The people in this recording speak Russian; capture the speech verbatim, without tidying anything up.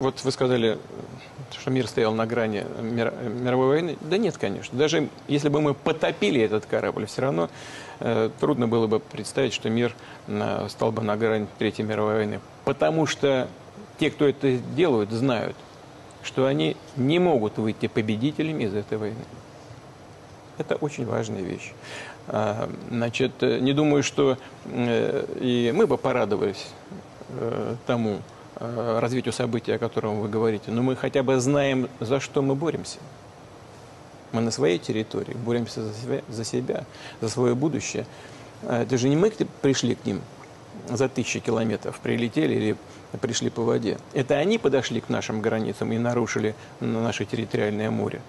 Вот вы сказали, что мир стоял на грани мир, мировой войны. Да нет, конечно. Даже если бы мы потопили этот корабль, все равно э, трудно было бы представить, что мир э, стал бы на грани Третьей мировой войны. Потому что те, кто это делают, знают, что они не могут выйти победителями из этой войны. Это очень важная вещь. А, значит, не думаю, что э, и мы бы порадовались э, тому, развитию события, о котором вы говорите, но мы хотя бы знаем, за что мы боремся. Мы на своей территории боремся за себя, за, себя, за свое будущее. Это же не мы пришли к ним за тысячи километров, прилетели или пришли по воде. Это они подошли к нашим границам и нарушили наше территориальное море.